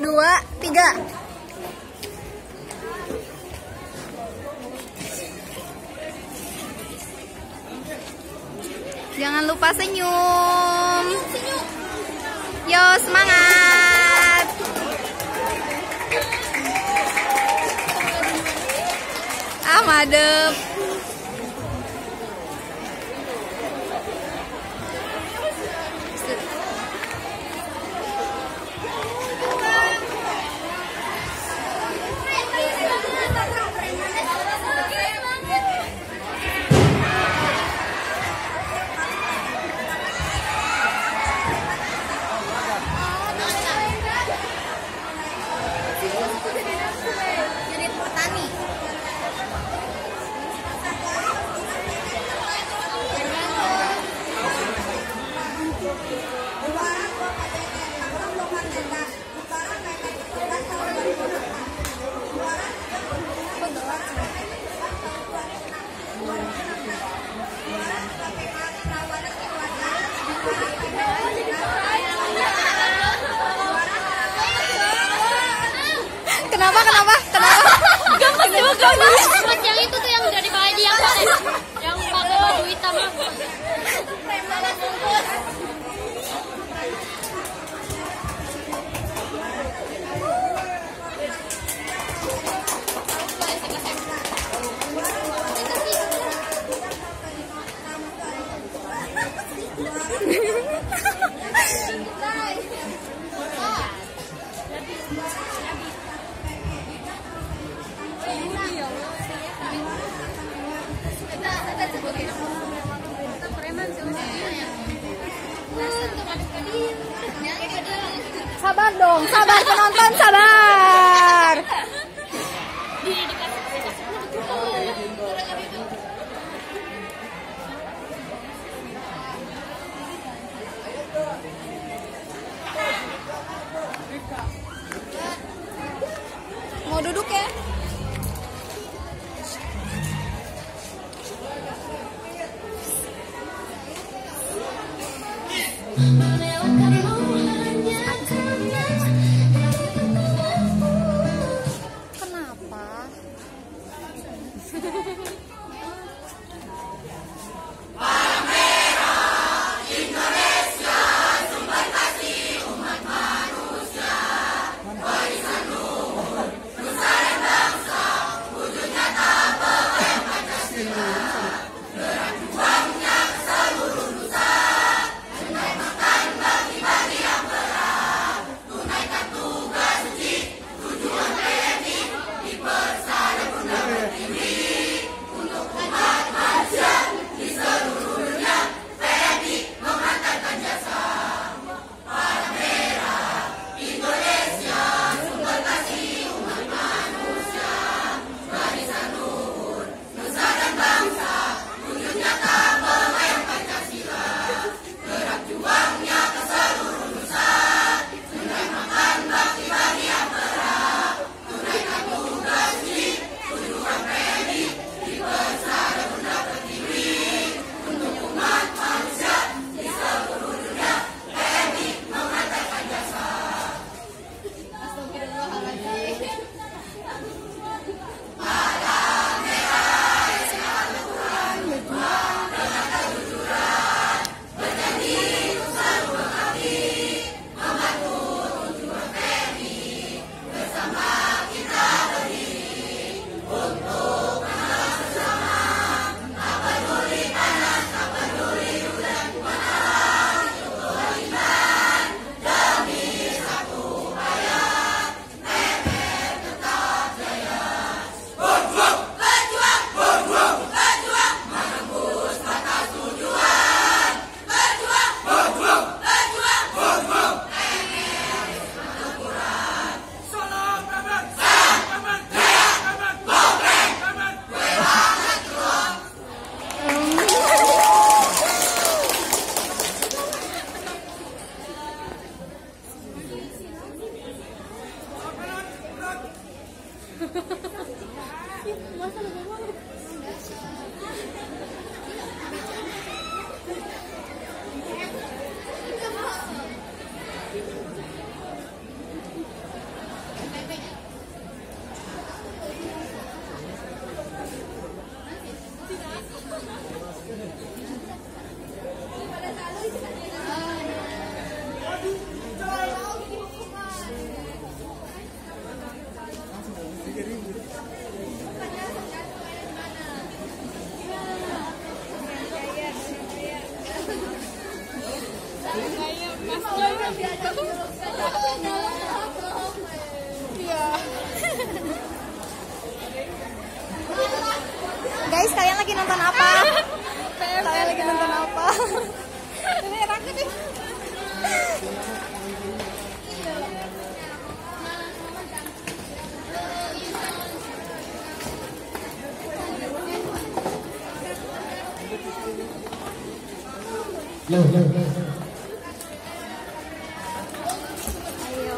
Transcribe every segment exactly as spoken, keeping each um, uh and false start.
dua, tiga. Jangan lupa senyum. Yo, semangat. Ah, madep. Kenapa? Kenapa? Kenapa? Gampang juga gampang. Buat yang itu tuh yang dari Pak Haji yang pakai yang pakai baju hitam aku. Sabar dong, sabar penonton, sabar. Mau duduk ya? Melewatkan bulannya, akan guys, kalian lagi nonton apa? Kalian lagi nonton apa? Ini raket nih. Yo, yo, yo. Ayo,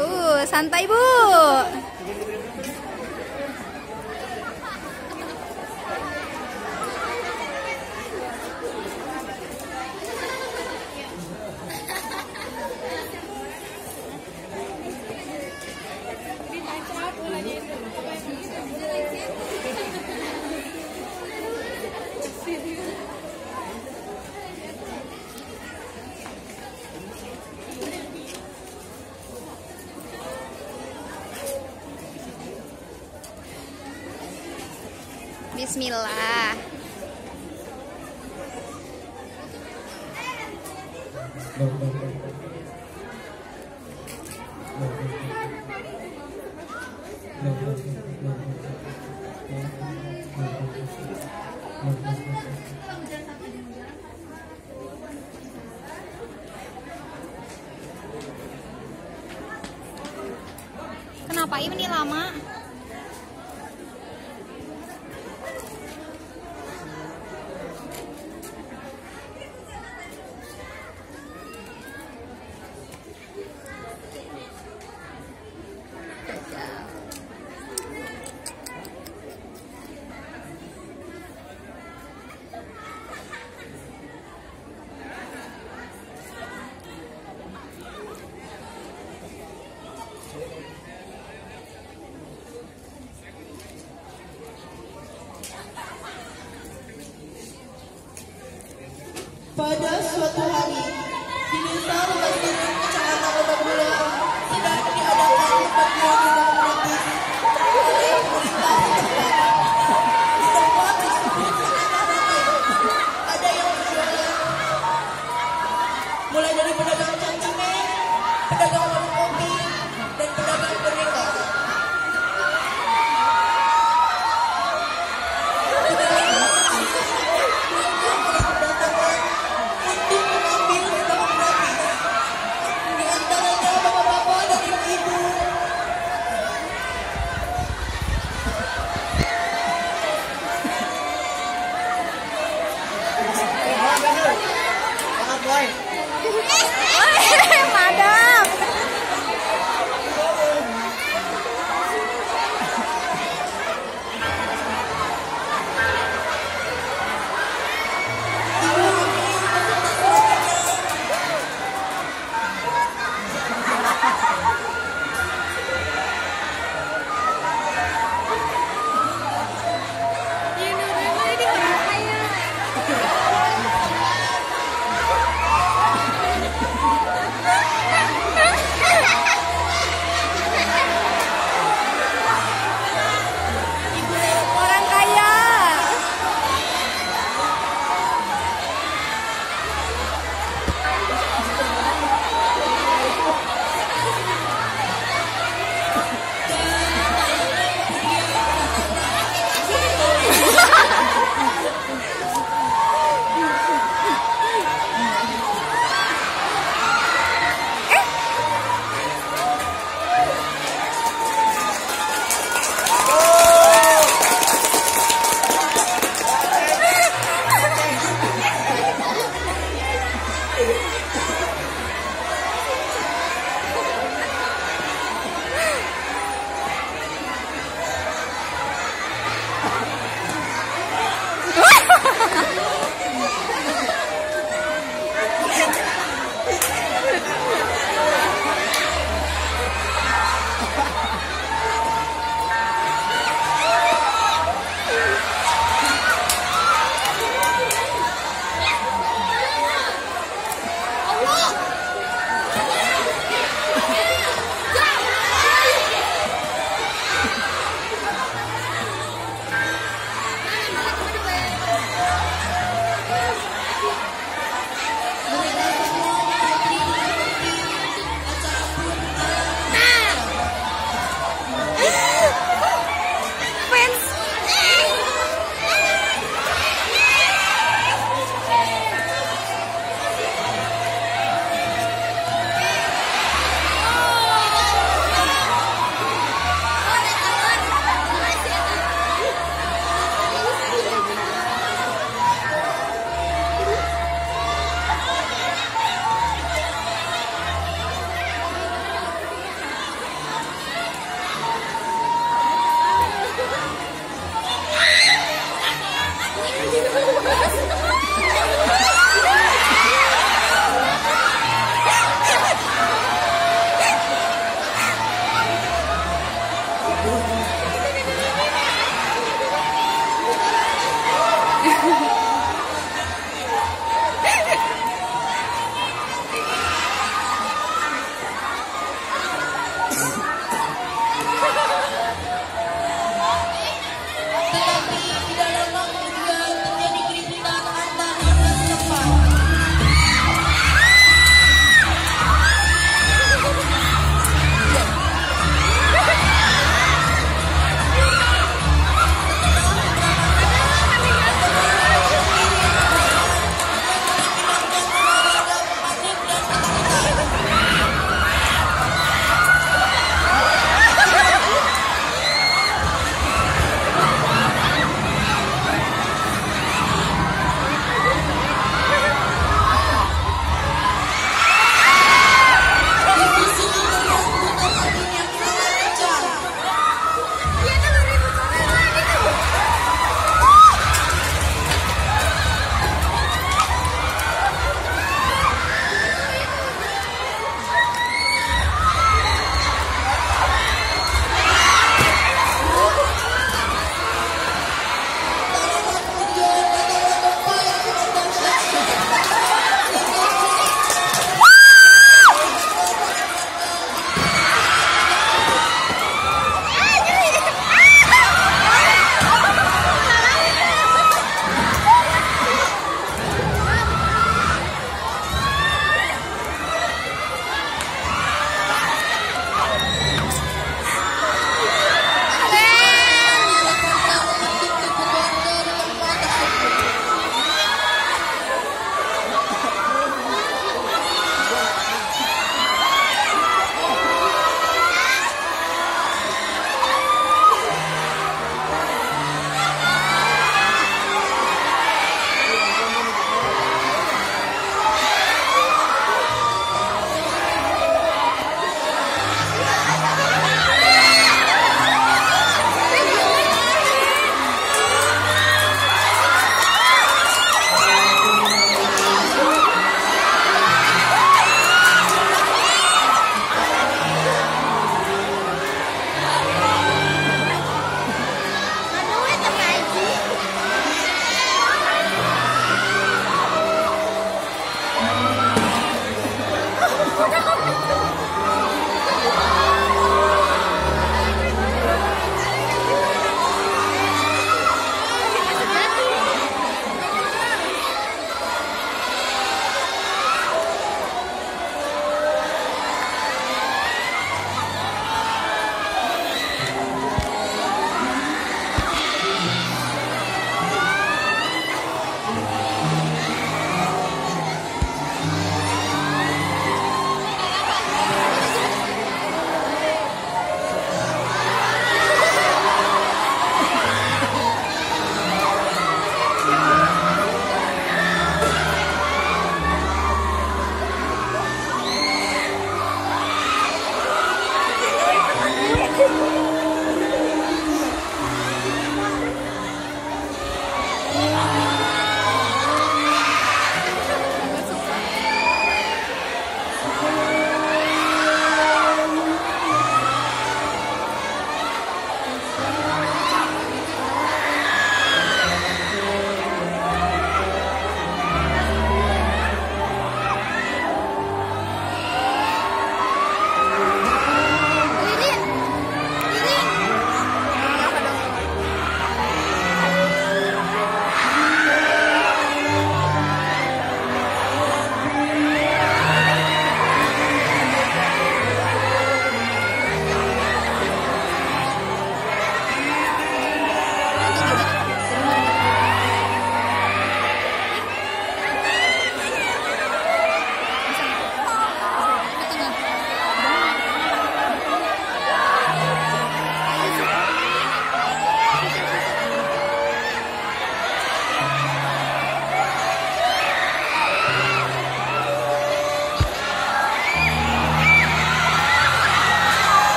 Uh, santai Bu. Bismillah. Kenapa ini lama? Pada suatu hari, di desa rumah sakit kecamatan Lembang sedang diadakan pertemuan dengan gratis oleh pemerintah setempat. Di tempat disebut sangat ramai. Ada yang berjualan, mulai dari pedagang cangcime, pedagang warung kopi, dan pedagang boneka. Madam.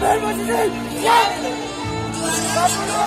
ambil posisi siap dua puluh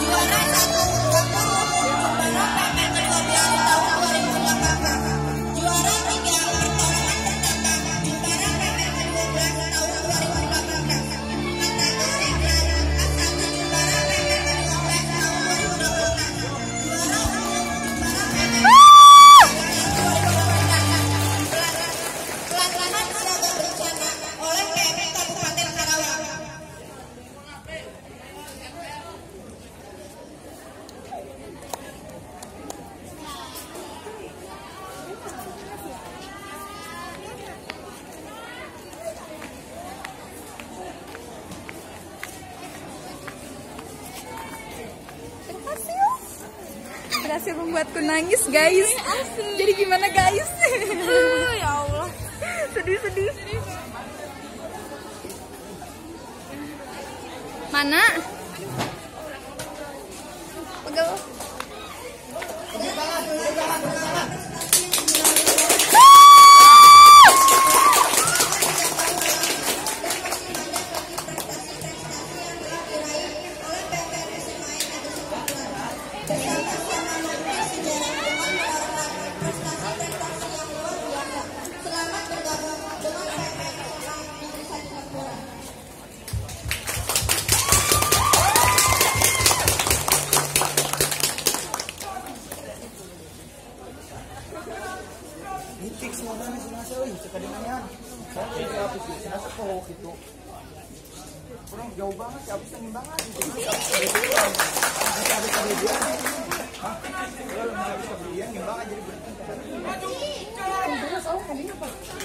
juara satu juara berhasil membuatku nangis guys. Asli. Jadi gimana guys? Uh, ya Allah. Sedih-sedih. Mana? Pegal. Kurang jauh banget, habis angin banget. Habis habis habis